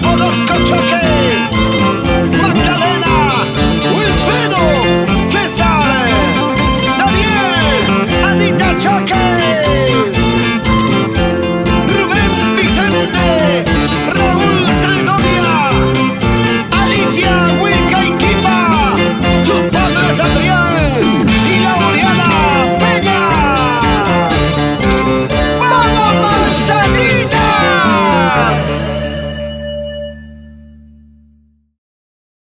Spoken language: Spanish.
Conozco choque.